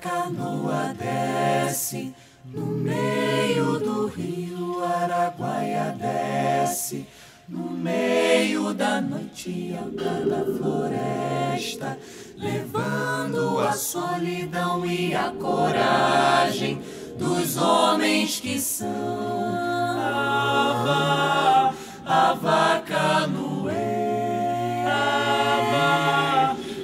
Canoa desce, no meio do rio Araguaia desce, no meio da noite anda na floresta, levando a solidão e a coragem dos homens que são a vaca noé,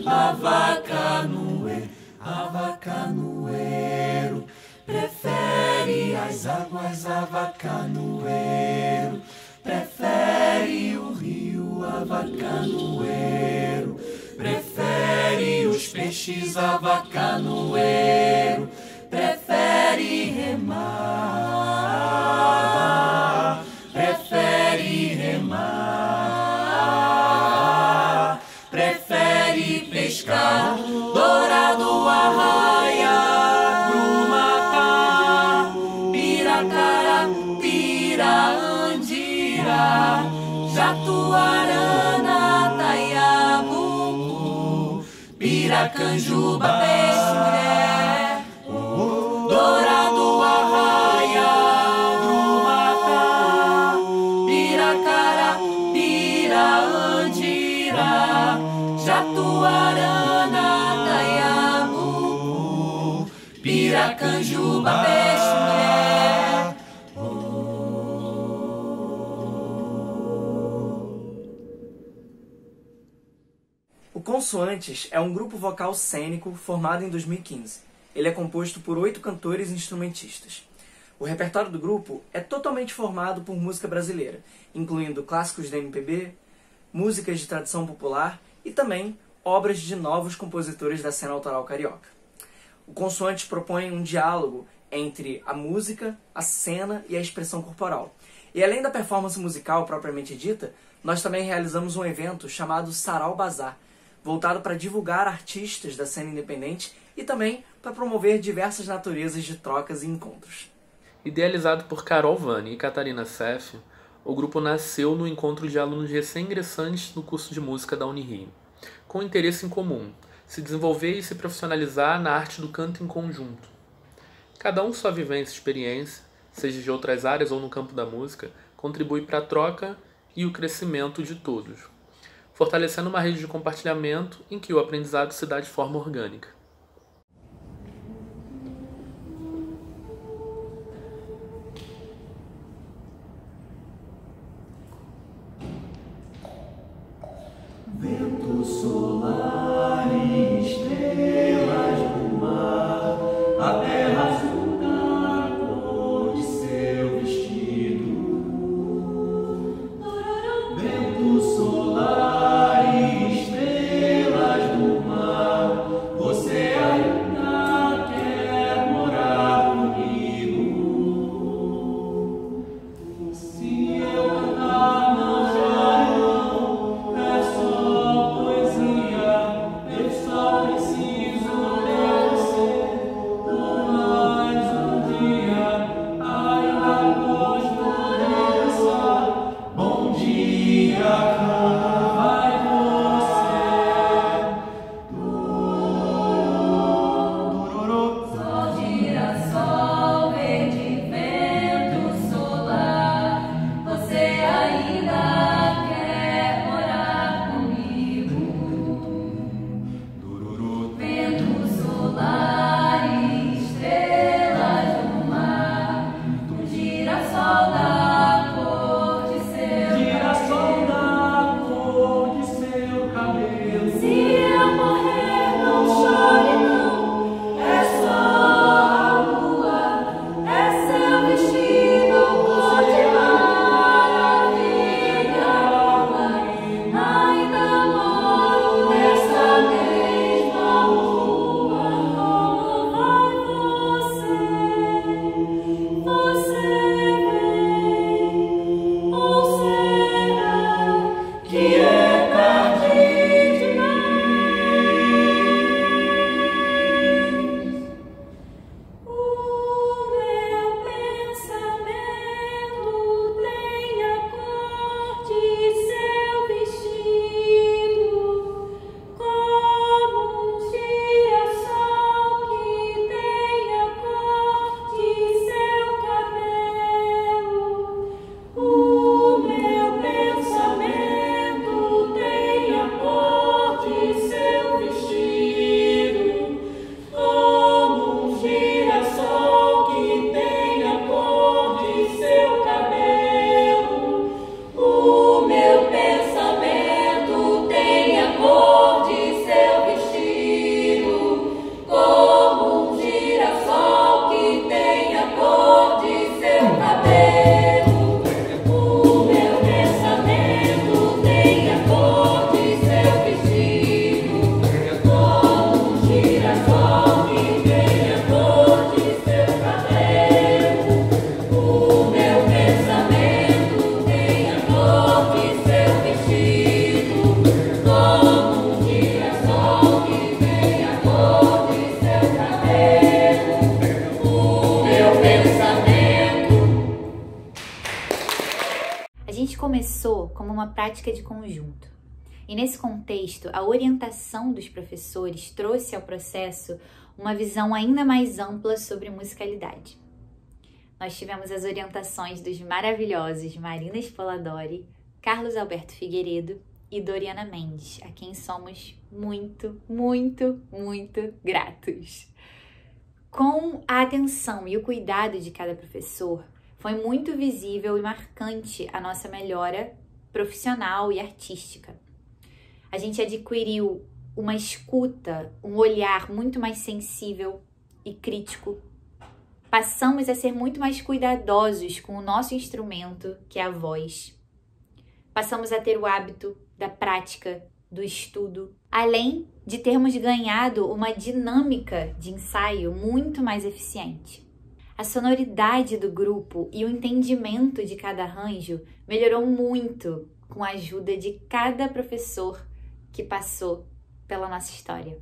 a vaca noé, a vaca noeiro, prefere as águas a vaca noeiro, prefere o rio a vaca noeiro, prefere os peixes a vaca noeiro, prefere remar, prefere remar, prefere pescar, dourado arraia, grumacá, piracara, piraandira, jatuarana, taiabucu, piracanjuba, peixe-mulher, dourado arraia, grumacá, piracara, piraandira, jatuarana, taiabucu, piracanjuba, peixe-mulher. O Consoantes é um grupo vocal cênico formado em 2015. Ele é composto por 8 cantores e instrumentistas. O repertório do grupo é totalmente formado por música brasileira, incluindo clássicos da MPB, músicas de tradição popular e também obras de novos compositores da cena autoral carioca. O Consoantes propõe um diálogo entre a música, a cena e a expressão corporal. E além da performance musical propriamente dita, nós também realizamos um evento chamado Sarau Bazar, voltado para divulgar artistas da cena independente e também para promover diversas naturezas de trocas e encontros. Idealizado por Carol Vanni e Katarina Assef, o grupo nasceu no encontro de alunos recém-ingressantes no curso de música da Unirio, com um interesse em comum, se desenvolver e se profissionalizar na arte do canto em conjunto. Cada um sua vivência e experiência, seja de outras áreas ou no campo da música, contribui para a troca e o crescimento de todos, fortalecendo uma rede de compartilhamento em que o aprendizado se dá de forma orgânica. Vento solar e estrelas do mar, a terra azul da cor de seu vestido. Vento solar e estrelas do mar, você começou como uma prática de conjunto. E nesse contexto, a orientação dos professores trouxe ao processo uma visão ainda mais ampla sobre musicalidade. Nós tivemos as orientações dos maravilhosos Marina Spoladori, Carlos Alberto Figueiredo e Doriana Mendes, a quem somos muito, muito, muito gratos. Com a atenção e o cuidado de cada professor, foi muito visível e marcante a nossa melhora profissional e artística. A gente adquiriu uma escuta, um olhar muito mais sensível e crítico. Passamos a ser muito mais cuidadosos com o nosso instrumento, que é a voz. Passamos a ter o hábito da prática, do estudo, além de termos ganhado uma dinâmica de ensaio muito mais eficiente. A sonoridade do grupo e o entendimento de cada arranjo melhorou muito com a ajuda de cada professor que passou pela nossa história.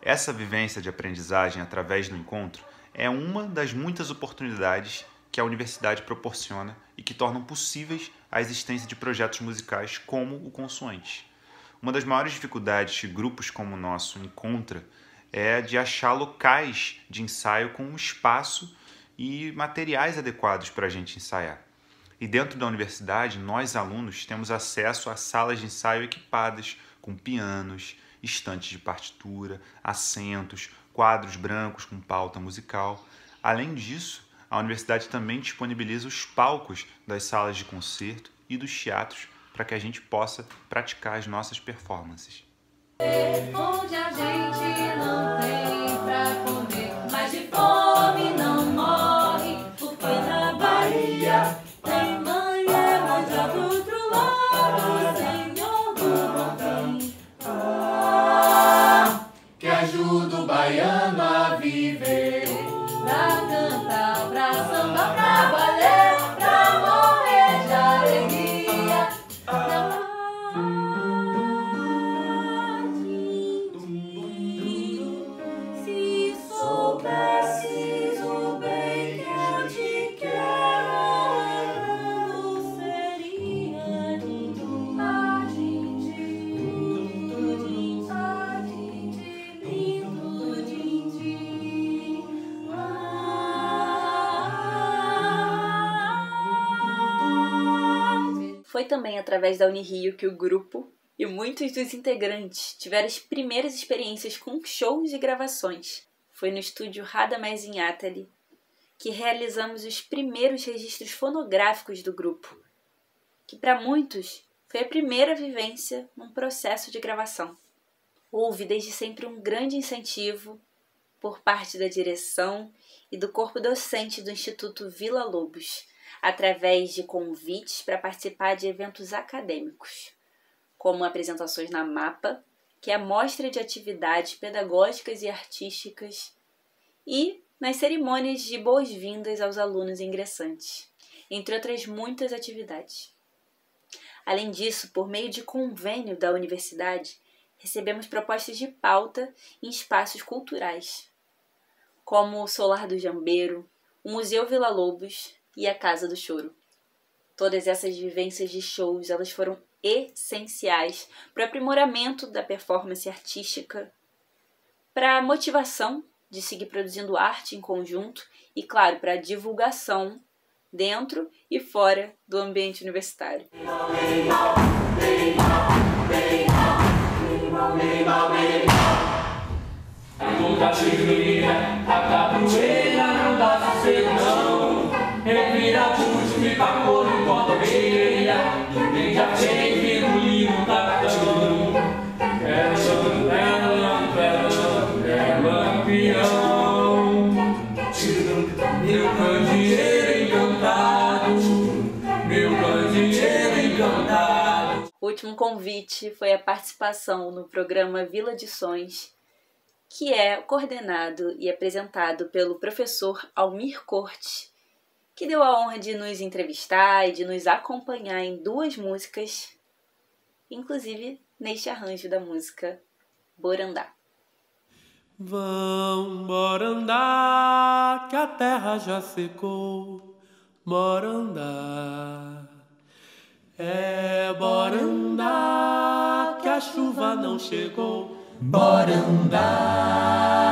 Essa vivência de aprendizagem através do encontro é uma das muitas oportunidades que a universidade proporciona e que tornam possíveis a existência de projetos musicais como o Consoantes. Uma das maiores dificuldades que grupos como o nosso encontram é de achar locais de ensaio com um espaço e materiais adequados para a gente ensaiar. E dentro da universidade, nós alunos temos acesso a salas de ensaio equipadas com pianos, estantes de partitura, assentos, quadros brancos com pauta musical. Além disso, a universidade também disponibiliza os palcos das salas de concerto e dos teatros para que a gente possa praticar as nossas performances. Onde a gente não tem pra comer, mas de fome não morre, o pão da Bahia tem manhã, mas lá do outro lado, Senhor do Bom Fim, que ajuda o baiano a viver, pra cantar, pra samba, pra valer, pra morrer de alegria. Foi também através da Unirio que o grupo e muitos dos integrantes tiveram as primeiras experiências com shows e gravações. Foi no estúdio Radamés em Atali que realizamos os primeiros registros fonográficos do grupo, que para muitos foi a primeira vivência num processo de gravação. Houve desde sempre um grande incentivo por parte da direção e do corpo docente do Instituto Villa-Lobos, através de convites para participar de eventos acadêmicos, como apresentações na Mapa, que é a mostra de atividades pedagógicas e artísticas, e nas cerimônias de boas-vindas aos alunos ingressantes, entre outras muitas atividades. Além disso, por meio de convênio da universidade, recebemos propostas de pauta em espaços culturais, como o Solar do Jambeiro, o Museu Villa-Lobos e a Casa do Choro. Todas essas vivências de shows, elas foram essenciais para o aprimoramento da performance artística, para a motivação de seguir produzindo arte em conjunto e, claro, para a divulgação dentro e fora do ambiente universitário. O último convite foi a participação no programa Vila de Sonhos, que é coordenado e apresentado pelo professor Almir Cortes, que deu a honra de nos entrevistar e de nos acompanhar em duas músicas, inclusive neste arranjo da música Borandá. Vão, Borandá, que a terra já secou, Borandá. É Borandá, que a chuva não chegou, Borandá.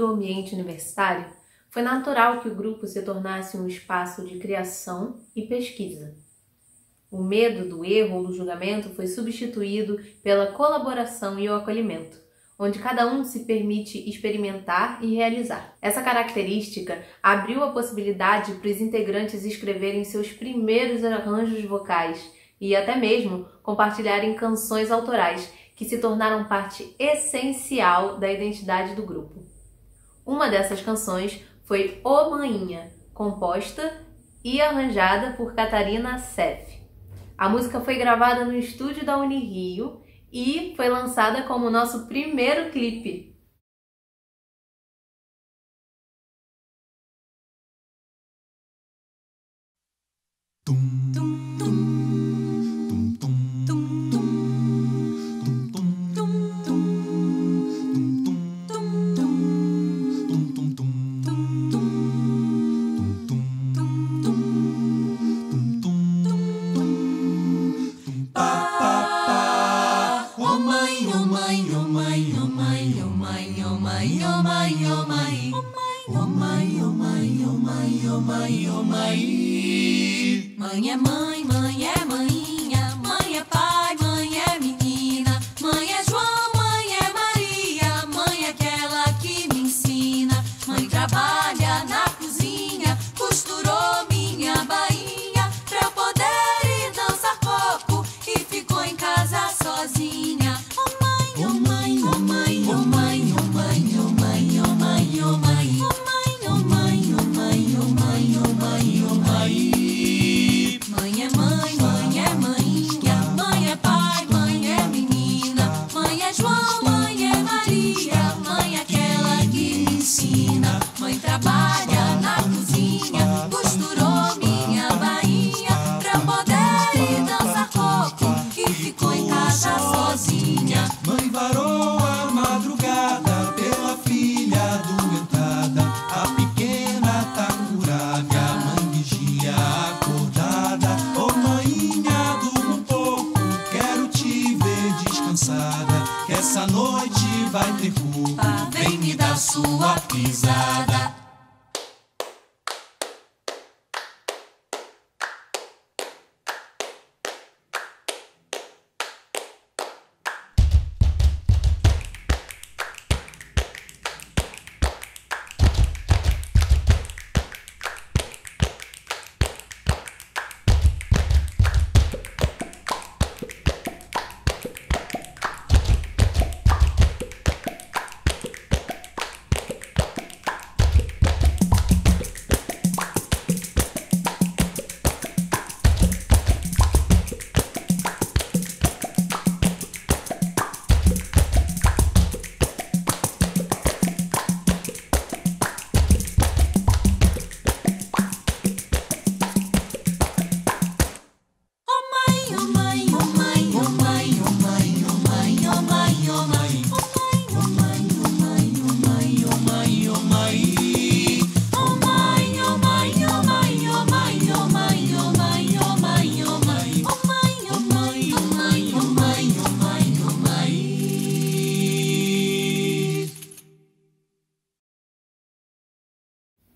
do ambiente universitário, foi natural que o grupo se tornasse um espaço de criação e pesquisa. O medo do erro ou do julgamento foi substituído pela colaboração e o acolhimento, onde cada um se permite experimentar e realizar. Essa característica abriu a possibilidade para os integrantes escreverem seus primeiros arranjos vocais e até mesmo compartilharem canções autorais, que se tornaram parte essencial da identidade do grupo. Uma dessas canções foi O Mãinha, composta e arranjada por Katarina Assef. A música foi gravada no estúdio da Unirio e foi lançada como nosso primeiro clipe. Tum, tum, tum. Mãe é mãe, mãe é mãinha, mãe é pai, mãe é menina, mãe é João, mãe é Maria, mãe é aquela que me ensina. Mãe trabalha na cozinha, costurou minha bainha pra eu poder ir dançar pouco e ficou em casa sozinha. Oh mãe, oh mãe, oh mãe, oh mãe, oh mãe, oh mãe, oh mãe, oh mãe, oh mãe, oh mãe, oh mãe, oh mãe. Sua pisada.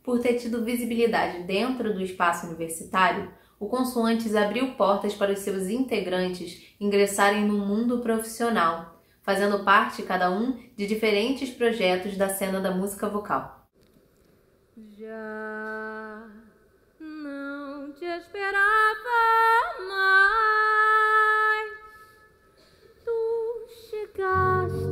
Por ter tido visibilidade dentro do espaço universitário, o Consoantes abriu portas para os seus integrantes ingressarem no mundo profissional, fazendo parte, cada um, de diferentes projetos da cena da música vocal. Já não te esperava mais, tu chegaste.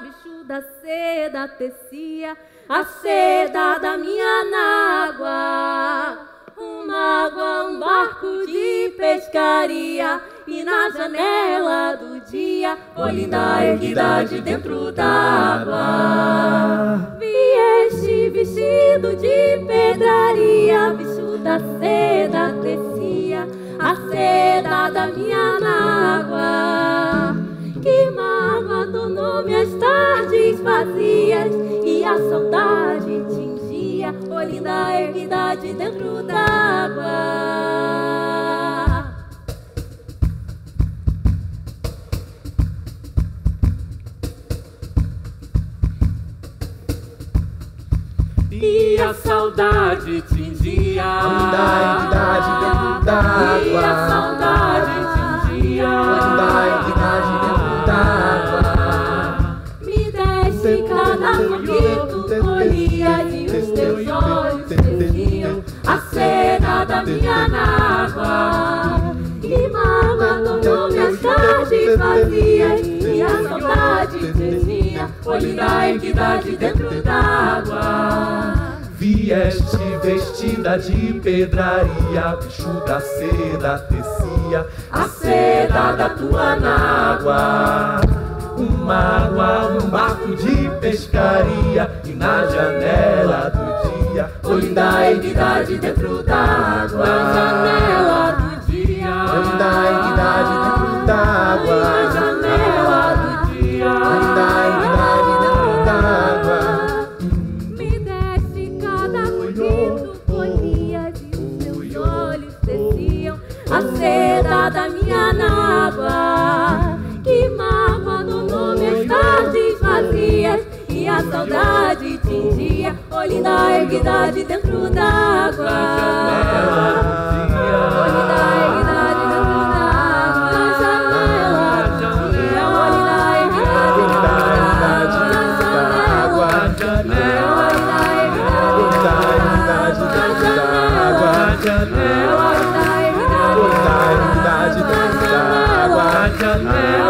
Bicho da seda tecia a seda da minha nágua, uma água, um barco de pescaria. E na janela do dia, oh linda erguidade dentro d'água, vieste vestido de pedraria. Bicho da seda tecia a seda da minha nágua, a saudade tingia linda erguida de dentro d'água. E a saudade tingia linda erguida de dentro d'água. E a saudade tingia linda erguida de dentro d'água. Me deste cada bonito colhia de um teu olho. A cena da minha nágua e mama tomou minhas tardes vazias e a saudade tremia, olhando a equidade dentro d'água. Vieste vestida de pedraria, bicho da seda tecia a seda da tua nágua. Uma água, um barco de pescaria e na janela do olho da equidade dentro d'água. Na janela do dia, olho da equidade dentro d'água. Na janela do dia, olho da equidade dentro d'água. Me desce cada grito, folhia de meus olhos desciam a seda da minha nágua. Que mágoa donou minhas tardes vazias e a saudade tingia olho da equidade dentro d'água. Olho da equidade dentro d'água. Na janela do dia, olho da equidade dentro d'água. Na janela, olho da equidade dentro d'água. Na janela, olho da equidade dentro d'água. Na janela, olho da equidade dentro d'água. Na janela,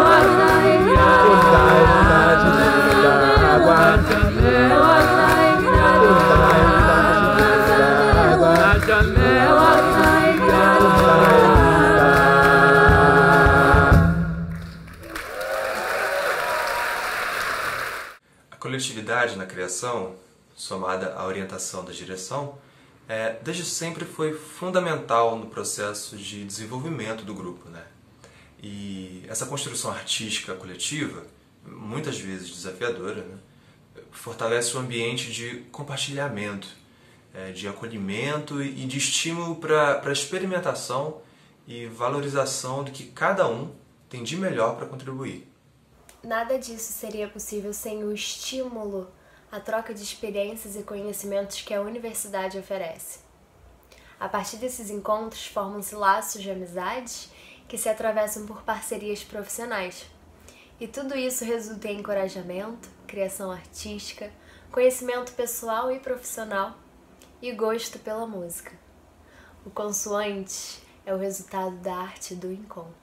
a coletividade na criação, somada à orientação da direção, desde sempre foi fundamental no processo de desenvolvimento do grupo, né? E essa construção artística coletiva, muitas vezes desafiadora, né, fortalece o ambiente de compartilhamento, de acolhimento e de estímulo para a experimentação e valorização do que cada um tem de melhor para contribuir. Nada disso seria possível sem o estímulo, a troca de experiências e conhecimentos que a universidade oferece. A partir desses encontros formam-se laços de amizades que se atravessam por parcerias profissionais. E tudo isso resulta em encorajamento, criação artística, conhecimento pessoal e profissional, e gosto pela música. O Consoante é o resultado da arte do encontro.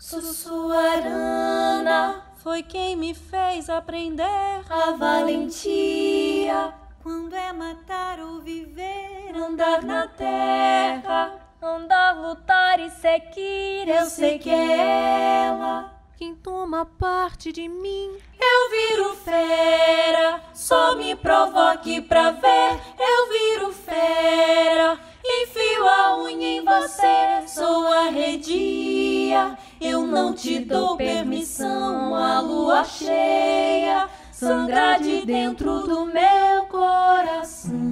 Sussuarana foi quem me fez aprender a valentia. Quando é matar ou viver, andar na terra, andar, lutar e seguir, eu sei que é ela. Quem toma parte de mim, eu viro fera. Só me provoque pra ver, eu viro fera. Enfio a unha em você, sou arredia. Eu não te dou permissão, a lua cheia sangra de dentro do meu coração.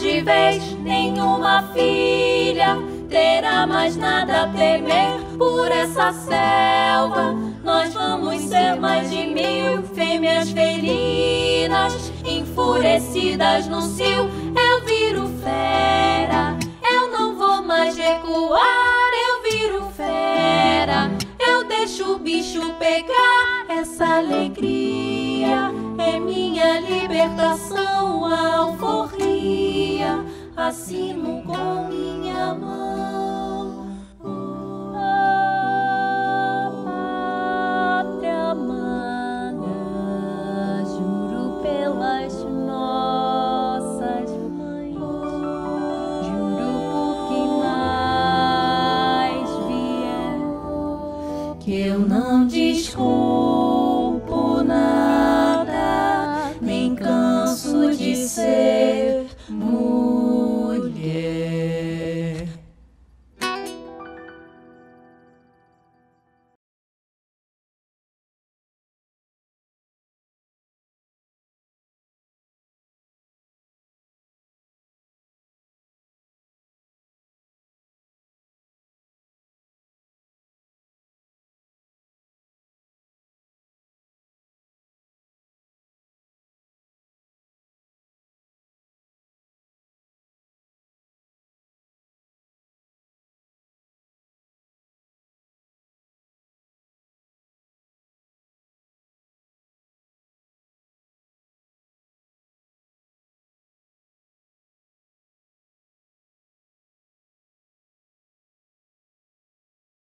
de vez, nenhuma filha terá mais nada a temer por essa selva. Nós vamos ser mais de 1000 fêmeas felinas, enfurecidas no cio. Eu viro fera, eu não vou mais recuar. Eu viro fera, eu deixo o bicho pegar. Essa alegria é minha libertação, a alforria, assino com minha mão. A pátria amada, juro pelas mãos.